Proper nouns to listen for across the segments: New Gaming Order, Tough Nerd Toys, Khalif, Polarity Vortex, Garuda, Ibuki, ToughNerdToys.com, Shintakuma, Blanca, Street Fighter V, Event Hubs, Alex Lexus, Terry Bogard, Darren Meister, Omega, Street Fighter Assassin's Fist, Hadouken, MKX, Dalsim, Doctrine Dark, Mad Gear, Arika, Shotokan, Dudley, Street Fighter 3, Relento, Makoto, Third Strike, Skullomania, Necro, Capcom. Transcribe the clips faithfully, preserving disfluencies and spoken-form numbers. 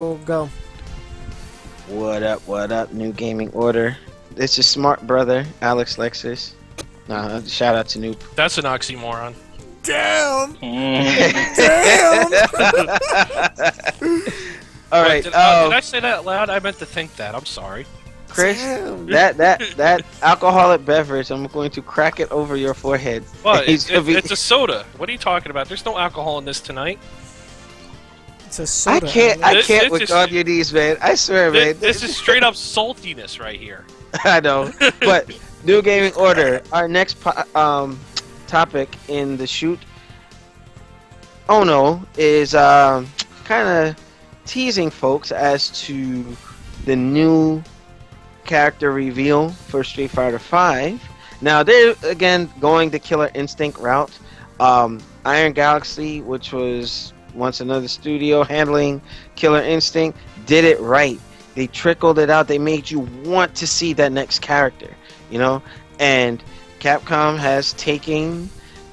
We'll go. What up, what up, New Gaming Order. It's your smart brother, Alex Lexus. Nah, shout out to Noob. That's an oxymoron. Damn! Mm. Damn! Alright, did, uh, did I say that loud? I meant to think that. I'm sorry. Chris, Damn. that that that alcoholic beverage, I'm going to crack it over your forehead. What? It's, it, be... it's a soda. What are you talking about? There's no alcohol in this tonight. It's a soda. I can't. I can't with all your these, man. I swear, this, man. This is straight up saltiness right here. I know, but New Gaming Order. Our next um topic in the shoot, Ono is um kind of teasing folks as to the new character reveal for Street Fighter five. Now they're again going the Killer Instinct route. Um, Iron Galaxy, which was once another studio handling Killer Instinct, did it right. They trickled it out. They made you want to see that next character, you know. And Capcom has taken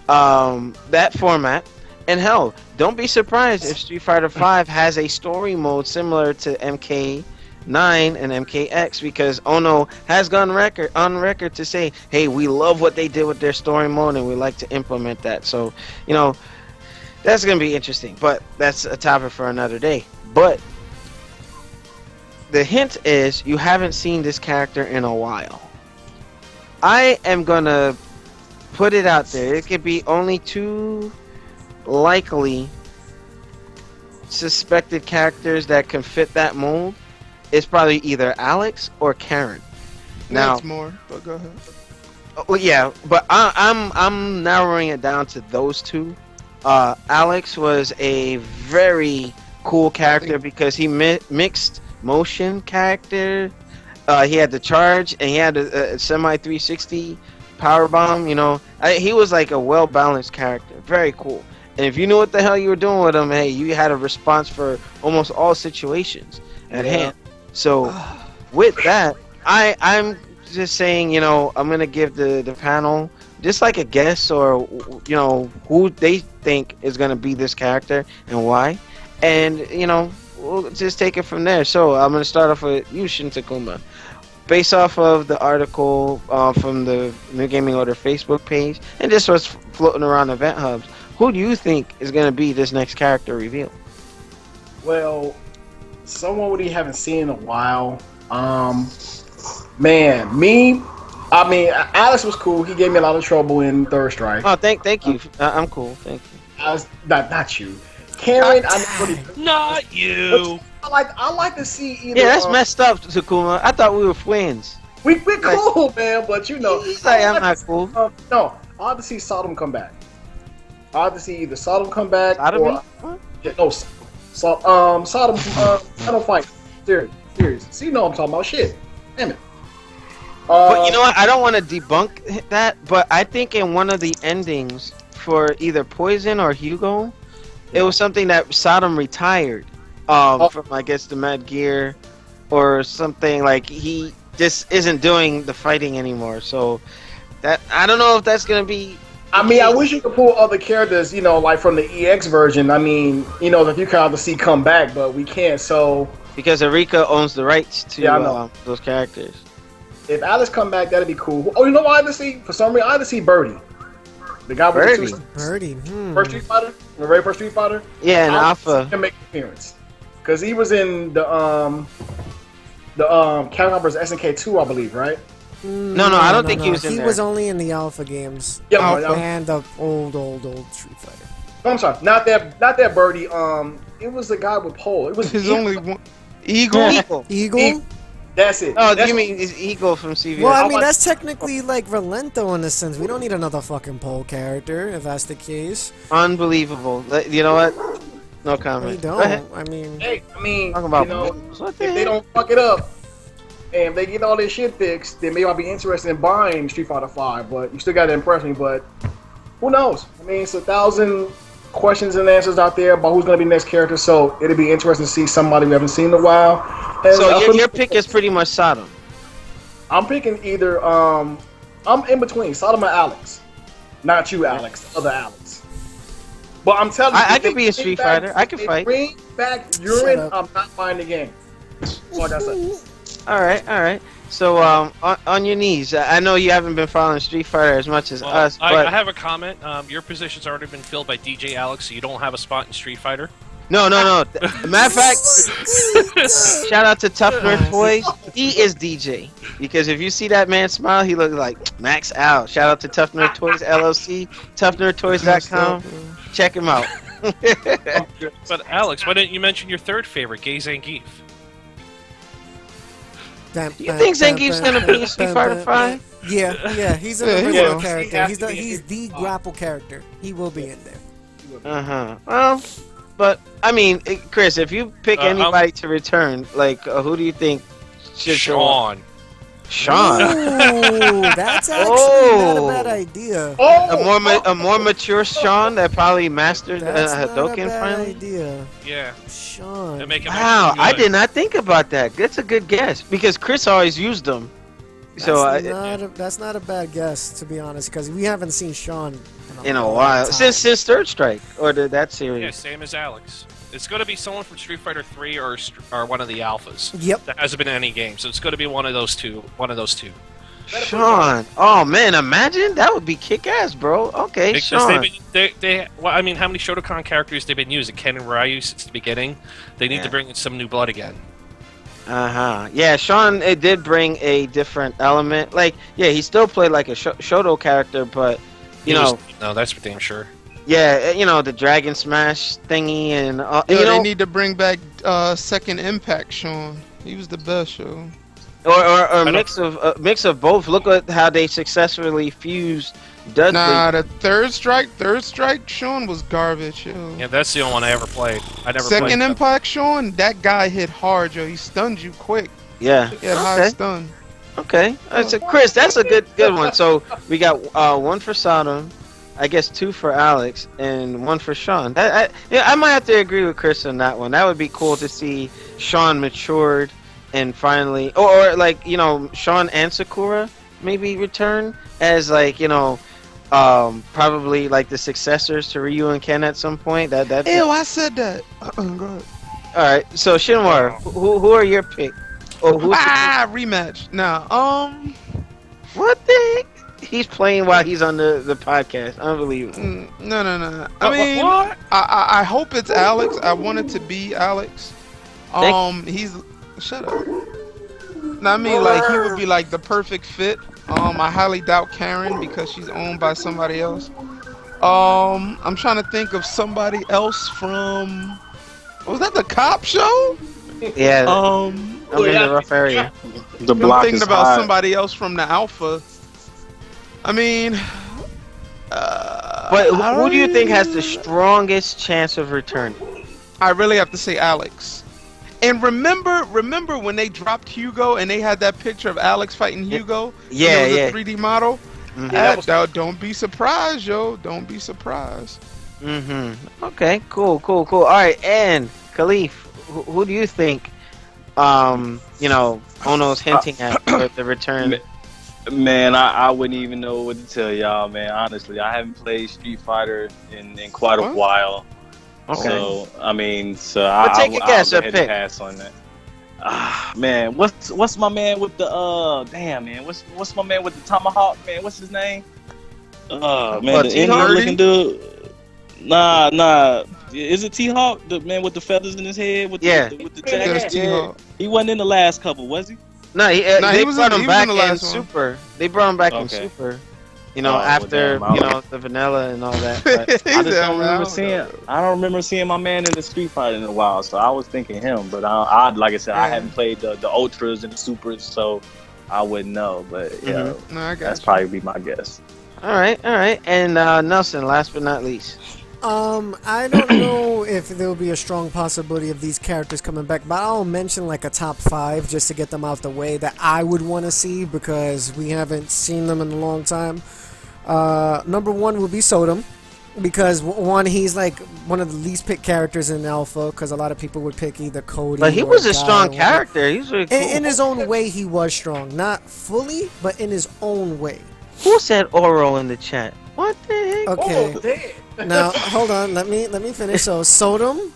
um, that format. And hell, don't be surprised if Street Fighter five has a story mode similar to M K nine and M K X, because Ono has gone record on record to say, "Hey, we love what they did with their story mode, and we like to implement that." So, you know. That's going to be interesting, but that's a topic for another day. But the hint is you haven't seen this character in a while. I am going to put it out there. It could be only two likely suspected characters that can fit that mold. It's probably either Alex or Karen. Now, that's more, but go ahead. Oh, yeah, but I, I'm, I'm narrowing it down to those two. Uh, Alex was a very cool character because he mi mixed motion character. Uh, he had the charge and he had a, a semi three sixty power bomb. You know, I, he was like a well balanced character. Very cool. And if you knew what the hell you were doing with him, hey, you had a response for almost all situations at yeah. hand. So with that, I I'm just saying, you know, I'm gonna give the the panel just like a guess, or you know, who they think is going to be this character and why, and you know, we'll just take it from there. So I'm going to start off with you, Shintakuma. Based off of the article uh, from the New Gaming Order Facebook page, and this was floating around Event Hubs, who do you think is going to be this next character reveal? Well, someone we haven't seen in a while. Um, man, me. I mean, Alex was cool. He gave me a lot of trouble in Third Strike. Oh, thank, thank you. Uh, I'm cool. Thank you. I was, not, not you, Karen. Not, I'm pretty, not you. I like. I like to see either. Yeah, that's um, messed up, Sukuma. I thought we were friends. We we like, cool, man. But you know, he's like, I'm not cool. Um, no, I have to see Sodom come back. I have to see either Sodom come back Sodomy? or huh? yeah, no, so, um, Sodom. Uh, I don't fight. Serious, serious. See, you know what I'm talking about. Shit, damn it. Uh, but you know what? I don't want to debunk that, but I think in one of the endings for either Poison or Hugo, yeah. it was something that Sodom retired um, oh. from, I guess, the Mad Gear or something. Like, he just isn't doing the fighting anymore. So, that I don't know if that's going to be... I mean, I wish you could pull other characters, you know, like from the E X version. I mean, you know, if you kind of see come back, but we can't, so... Because Arika owns the rights to yeah, uh, those characters. If Alex come back, that'd be cool. Oh, you know what I had to see? For some reason, I had to see Birdie. The guy Birdie. with the two Birdie. Hmm. First Street Fighter? The very first Street Fighter? Yeah, and Alpha. Can make an appearance. Because he was in the, um, the, um, Capcom versus S N K two, I believe, right? No, no, no I don't no, think no. he was in he there. He was only in the Alpha games. Yeah, Alpha no, no. and the old, old, old Street Fighter. No, I'm sorry. Not that, not that Birdie. Um, it was the guy with Pole. It was his only one. Eagle. Eagle? Eagle? Eagle? That's it. Oh, that's you mean is Eagle from C V S? Well, I mean that's technically like Relento in a sense. We don't need another fucking Pole character if that's the case. Unbelievable. You know what? No comment. We don't. I mean, hey, I mean, talking about you know, the if heck? they don't fuck it up and if they get all this shit fixed, then maybe I'll be interested in buying Street Fighter five. But you still got to impress me. But who knows? I mean, it's a thousand questions and answers out there about who's going to be next character, so it'll be interesting to see somebody we haven't seen in a while. And so your, your pick is pretty much Sodom. I'm picking either, um, I'm in between Sodom or Alex. Not you, Alex. The other Alex. But I'm telling you, I, I could be a Street back, Fighter. I could fight. Bring back urine. I'm not buying the game. Oh, that's it. All right, all right. So, um, on, on your knees. I know you haven't been following Street Fighter as much as well, us. I, but I have a comment. Um, your position's already been filled by D J Alex, so you don't have a spot in Street Fighter. No, no, no. Matter of fact, shout out to Tough Nerd Toys. He is D J. Because if you see that man smile, he looks like Max out. Shout out to Tough Nerd Toys, L L C, Tough Nerd Toys dot com. Check him out. But, Alex, why didn't you mention your third favorite, Gay Zangief? You think Zangief's going to be in Street Fighter five? Yeah, yeah. He's an original yeah, character. He's the, he's the grapple character. He will be in there. Uh-huh. Well... But I mean, Chris, if you pick uh, anybody um, to return, like uh, who do you think should Sean? Sean. Ooh, that's actually oh. not a bad idea. Oh. A more ma a more mature Sean that probably mastered that's uh, Hadouken finally. Idea. Yeah. Sean. Wow, I did not think about that. That's a good guess because Chris always used them. That's so I, not a, that's not a bad guess to be honest, because we haven't seen Sean. In a while, since since Third Strike or the, that series. Yeah, same as Alex. It's going to be someone from Street Fighter three or or one of the alphas. Yep. That hasn't been any game, so it's going to be one of those two. One of those two. Sean. Oh man, imagine that would be kick ass, bro. Okay, because Sean. Been, they they well, I mean, how many Shotokan characters they've been using? Ken and Ryu since the beginning. They need yeah. to bring in some new blood again. Uh huh. Yeah, Sean. It did bring a different element. Like, yeah, he still played like a sh Shoto character, but. You know, was, no, that's for damn sure. Yeah, you know the Dragon Smash thingy, and uh, Yo, you know, they need to bring back uh, Second Impact, Sean. He was the best, Sean. Or or, or a mix of uh, mix of both. Look at how they successfully fused. Dudley. Nah, the Third Strike, Third Strike, Sean was garbage. Yo. Yeah, that's the only one I ever played. I never. Second played Impact, Sean. That guy hit hard, yo. He stunned you quick. Yeah. He had okay. high stun. Okay, that's a, Chris, that's a good good one. So we got uh, one for Sodom, I guess two for Alex, and one for Sean. I, I, yeah, I might have to agree with Chris on that one. That would be cool to see Sean matured and finally, or, or like, you know, Sean and Sakura maybe return as like, you know, um, probably like the successors to Ryu and Ken at some point. That that. Ew, I said that. All right, so Shinwar, who who are your picks? Oh, who's ah, rematch. Nah, um... What the heck? He's playing while he's on the, the podcast. Unbelievable. No, no, no. I uh, mean, what? I, I hope it's Alex. I want it to be Alex. Um, Thank he's... Shut up. No, I mean, like, he would be, like, the perfect fit. Um, I highly doubt Karen because she's owned by somebody else. Um, I'm trying to think of somebody else from... Was that the cop show? Yeah. Um... I'm in the rough area. The block I'm thinking is about high. Somebody else from the Alpha. I mean, uh, but who, who do you think has the strongest chance of returning? I really have to say Alex. And remember, remember when they dropped Hugo and they had that picture of Alex fighting Hugo? Yeah, it was yeah. A three D model. Mm-hmm. that, that, don't be surprised, yo. Don't be surprised. Mm-hmm. Okay. Cool. Cool. Cool. All right. And Khalif, who, who do you think? Um, you know, Ono's hinting uh, at the return. Man, I, I wouldn't even know what to tell y'all, man. Honestly, I haven't played Street Fighter in, in quite a while. Okay. So, I mean, so well, I, take a I, guess, I'll go ahead and pass on that. Ah, man, what's what's my man with the uh? Damn, man, what's what's my man with the tomahawk, man? What's his name? Uh, man, uh, the Indian-looking dude. Nah, nah. Is it T-Hawk, the man with the feathers in his head? With the, yeah. With the, with the jacket? Yeah. He wasn't in the last couple, was he? No, he, uh, no, they he was brought in, him back in, in Super. They brought him back okay. in Super. You know, oh, after, well, damn, you know, the vanilla and all that. But I just don't remember out. seeing, I don't remember seeing my man in the Street Fighter in a while, so I was thinking him. But I, I like I said, yeah. I haven't played the, the Ultras and the Supers, so I wouldn't know. But, mm-hmm. yeah, no, I that's you. probably be my guess. All right, all right. And uh, Nelson, last but not least. Um, I don't know if there will be a strong possibility of these characters coming back, but I'll mention like a top five just to get them out the way that I would want to see because we haven't seen them in a long time. Uh, number one will be Sodom because one, he's like one of the least picked characters in Alpha because a lot of people would pick either Cody. But he or was a strong character. He's really cool. In, in his own way, he was strong. Not fully, but in his own way. Who said Oro in the chat? What the heck? Okay. Oh, Now, hold on. Let me let me finish. So, Sodom,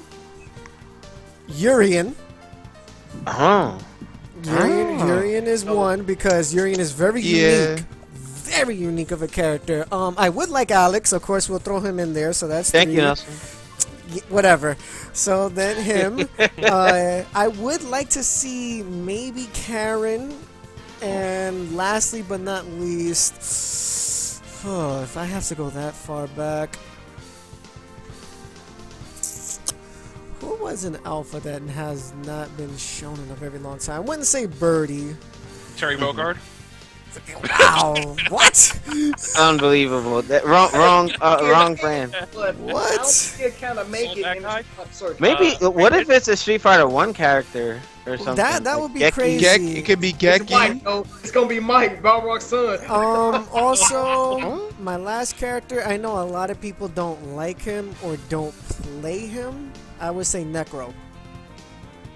Urien. Oh. Urien, oh. Urien is oh. one because Urien is very yeah. unique. Very unique of a character. Um, I would like Alex. Of course, we'll throw him in there. So that's Thank three. you, Nelson. Whatever. So then him. uh, I would like to see maybe Karen. And lastly, but not least, oh, if I have to go that far back, who was an alpha that has not been shown in a very long time? I wouldn't say Birdie. Terry Bogard. Wow! What? Unbelievable! That wrong, wrong, uh, wrong brand. What? What? Kind of make it Maybe. Uh, what if it's a Street Fighter One character or something? That that would be Geki. crazy. Geki. It could be Geki. It's, Mike, oh, it's gonna be Mike, Balrog's son. Um. Also, my last character. I know a lot of people don't like him or don't play him. I would say Necro.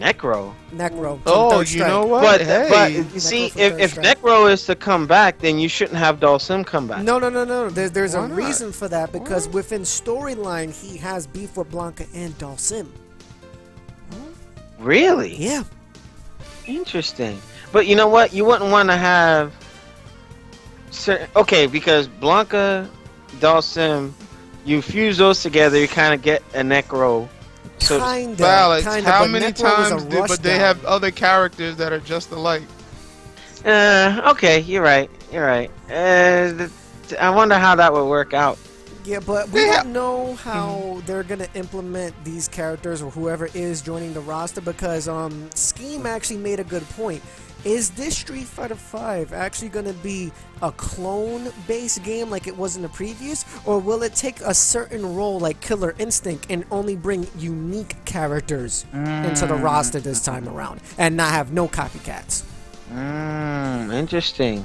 Necro. Necro. Oh, you know what? But, hey. but you see, if, if Necro is to come back, then you shouldn't have Dalsim come back. No, no, no, no. There's, there's a reason for that because what? within storyline, he has beef with Blanca and Dalsim. Really? Yeah. Interesting. But you know what? You wouldn't want to have certain. Okay, because Blanca, Dalsim, you fuse those together, you kind of get a Necro. So kinda, Alex, kinda, how many Necro times did, but they down. have other characters that are just alike? Uh, okay, you're right. You're right. Uh, I wonder how that would work out. Yeah, but we yeah. don't know how they're gonna implement these characters or whoever is joining the roster because um, Scheme actually made a good point. Is this Street Fighter five actually going to be a clone-based game like it was in the previous? Or will it take a certain role like Killer Instinct and only bring unique characters mm. into the roster this time around and not have no copycats? Mm, interesting.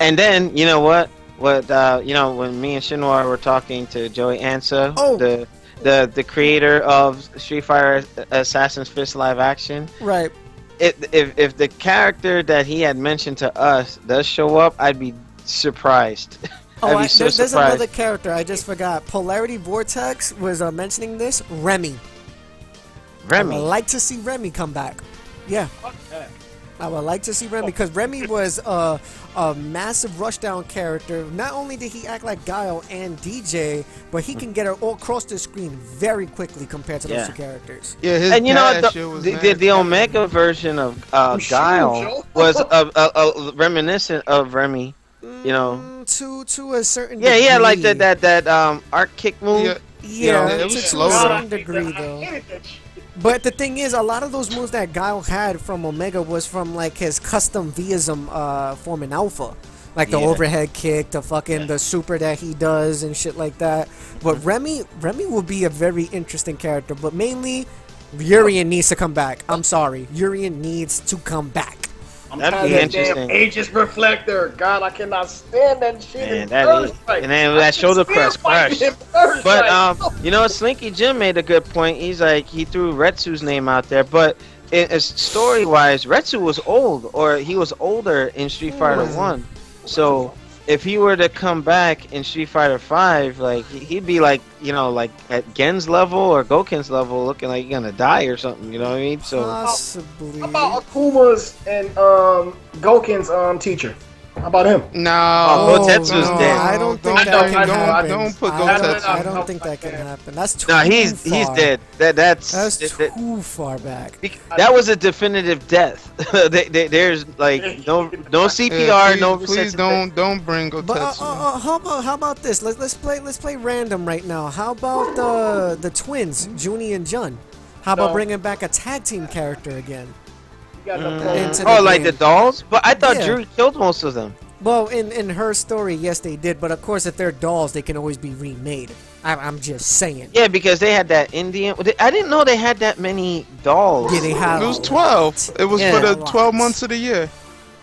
And then, you know what? What uh, you know, when me and Shinwar were talking to Joey Ansa, oh. the, the, the creator of Street Fighter Assassin's Fist live action. Right. It, if, if the character that he had mentioned to us does show up, I'd be surprised. Oh, I'd be I, so there's, surprised. There's another character I just forgot. Polarity Vortex was uh, mentioning this. Remy. Remy. I would like to see Remy come back. Yeah. Okay. I would like to see Remy because Remy was uh, a massive rushdown character. Not only did he act like Guile and D J, but he can get her all across the screen very quickly compared to yeah. those two characters. Yeah, his and you know the, the, the, the Omega version of uh, Guile was a, a, a reminiscent of Remy. You know, mm, to to a certain yeah, degree. yeah, like that that that um arc kick move. Yeah, yeah, yeah it was to, slow to a certain degree though. But the thing is, a lot of those moves that Guile had from Omega was from like his custom Vism uh, form in Alpha. Like the yeah. overhead kick, the fucking yeah. the super that he does and shit like that. But Remy, Remy will be a very interesting character. But mainly, Urien needs to come back. I'm sorry. Urien needs to come back. That'd be interesting. Aegis Reflector. God, I cannot stand that shit. Man, that is, and then that shoulder press crash. But um, you know, Slinky Jim made a good point. He's like, he threw Retsu's name out there, but it, story-wise, Retsu was old, or he was older in Street Fighter One. So if he were to come back in Street Fighter Five, like he'd be like, you know, like at Gen's level or Goken's level, looking like you're gonna die or something. You know what I mean? So possibly. How about Akuma's and um, Goken's um, teacher? How about him? No, oh, Gotetsu's no, dead. I don't think I that can happen. Don't put Gotetsu. I don't think that can happen. That's too. No, he's far. he's dead. That that's that's it, that, too far back. That was a definitive death. they, they, there's like no no C P R, yeah, please, no. Please don't don't bring Gotetsu. But, uh, uh, uh, how about how about this? Let's let's play let's play random right now. How about the the twins, Junie and Jun? How about no. bringing back a tag team character again? Mm. Oh, like game. the dolls? But I thought yeah. Drew killed most of them. Well, in, in her story, yes, they did. But of course, if they're dolls, they can always be remade. I, I'm just saying. Yeah, because they had that Indian. I didn't know they had that many dolls. Yeah, they had. It was twelve. It was yeah, for the twelve months of the year.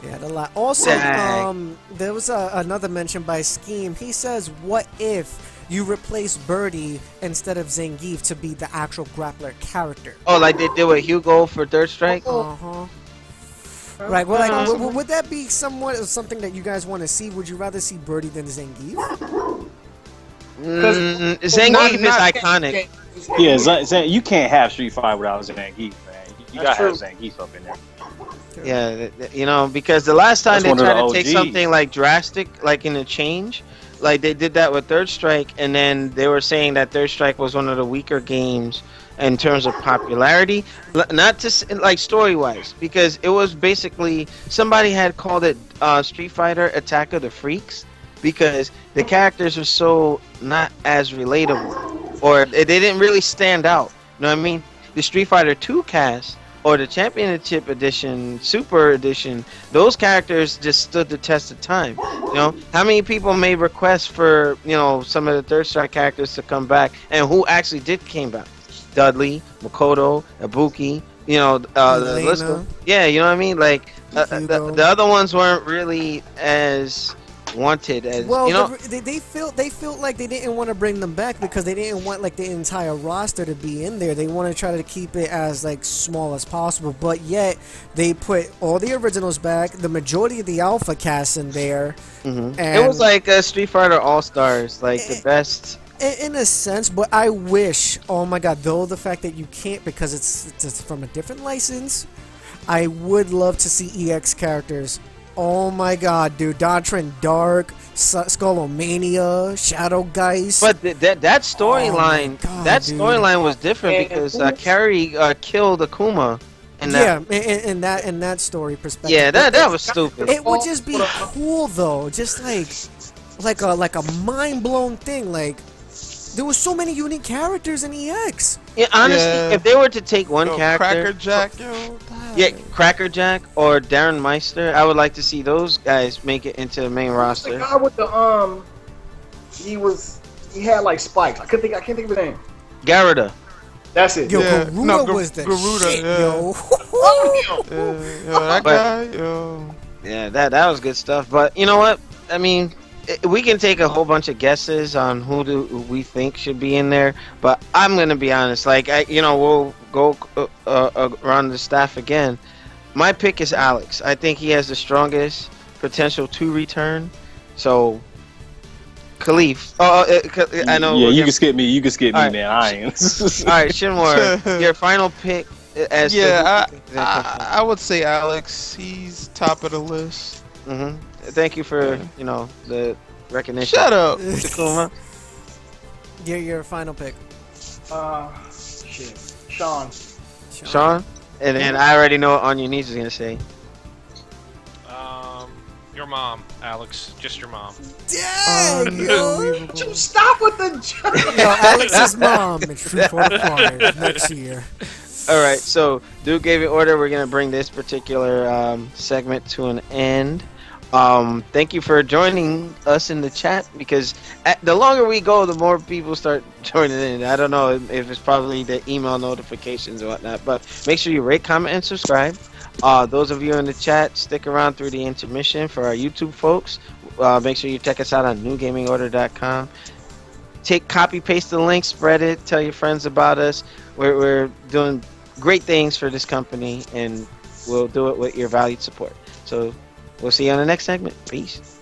Yeah, a lot. Also, Dang. um, there was a, another mention by Scheme. He says, "What if you replace Birdie instead of Zangief to be the actual grappler character?" Oh, like they did with Hugo for Third Strike? Uh-huh. Right, well, like, would, would that be somewhat of something that you guys want to see? Would you rather see Birdie than Zangief? Mm, Zangief is iconic. Yeah, Z Z you can't have Street Fighter without Zangief, man. You gotta have Zangief up in there. Yeah, you know, because the last time they tried to take something like drastic, like in a change, like they did that with Third Strike, and then they were saying that Third Strike was one of the weaker games in terms of popularity, not just like story-wise, because it was basically somebody had called it uh, Street Fighter Attack of the Freaks, because the characters were so not as relatable, or they didn't really stand out. You know what I mean? The Street Fighter two cast, or the Championship Edition, Super Edition, those characters just stood the test of time. You know, how many people made requests for, you know, some of the Third Strike characters to come back, and who actually did came back? Dudley, Makoto, Ibuki, you know, uh, the list of, yeah, you know what I mean? Like, uh, the, the other ones weren't really as wanted as, well, you know, they, they felt they felt like they didn't want to bring them back because they didn't want like the entire roster to be in there. They want to try to keep it as like small as possible, but yet they put all the originals back, the majority of the alpha cast in there. Mm-hmm. And it was like a Street Fighter All Stars, like it, the best in a sense. But I wish, oh my god, though, the fact that you can't because it's it's from a different license. I would love to see E X characters. Oh my god, dude. Doctrine Dark, Skullomania, Shadowgeist. But th th that storyline, oh that storyline was different and because uh, Kerry uh, killed Akuma. And that, yeah, in, in that in that story perspective. Yeah, that that was stupid. It would just be cool though, just like like a like a mind blown thing. Like there were so many unique characters in E X. Yeah, honestly, yeah. If they were to take one yo, character, Crackerjack, yo, yeah, Crackerjack or Darren Meister, I would like to see those guys make it into the main roster. The guy with the um, he was he had like spikes. I could think I can't think of his name. Garuda. That's it. Yo, yeah. Garuda no, Gar was the Garuda, shit, yeah. Yo. yeah, yeah, that but, guy, yo. Yeah, that that was good stuff. But you know what? I mean. We can take a whole bunch of guesses on who do we think should be in there, but I'm gonna be honest. Like I, you know, we'll go uh, uh, around the staff again. My pick is Alex. I think he has the strongest potential to return. So, Khalif. Oh, uh, I know. Yeah, you gonna... can skip me. You can skip all me, right. Man. I ain't. All right, Shinmore, your final pick. As yeah, I, I, I would say Alex. He's top of the list. Mm-hmm. Thank you for, you know, the recognition. Shut up, Takuma. Your, your final pick. Uh, shit. Sean. Sean? Sean? And, and I already know what On Your Knees is going to say. Um, your mom, Alex. Just your mom. Dang! Yo. You stop with the joke! Yo, Alex's mom in Street Fighter five next year. Alright, so, New Gaming Order, we're going to bring this particular um, segment to an end. Um, thank you for joining us in the chat, because at, the longer we go, the more people start joining in. I don't know if, if it's probably the email notifications or whatnot, but make sure you rate, comment, and subscribe. Uh, those of you in the chat, stick around through the intermission. For our YouTube folks, uh, make sure you check us out on new gaming order dot com. Take, copy, paste the link, spread it, tell your friends about us. We're, we're doing great things for this company, and we'll do it with your valued support. So, we'll see you on the next segment. Peace.